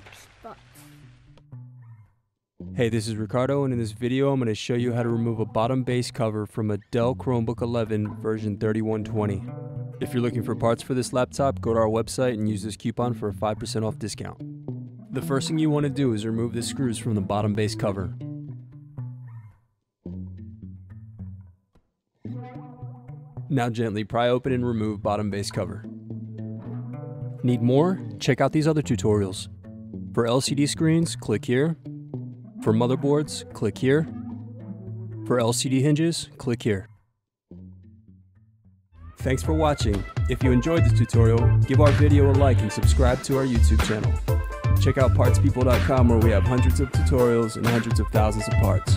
Xbox. Hey, this is Ricardo, and in this video I'm going to show you how to remove a bottom base cover from a Dell Chromebook 11 version 3120. If you're looking for parts for this laptop, go to our website and use this coupon for a 5% off discount. The first thing you want to do is remove the screws from the bottom base cover. Now gently pry open and remove bottom base cover. Need more? Check out these other tutorials. For LCD screens, click here. For motherboards, click here. For LCD hinges, click here. Thanks for watching. If you enjoyed this tutorial, give our video a like and subscribe to our YouTube channel. Check out PartsPeople.com, where we have hundreds of tutorials and hundreds of thousands of parts.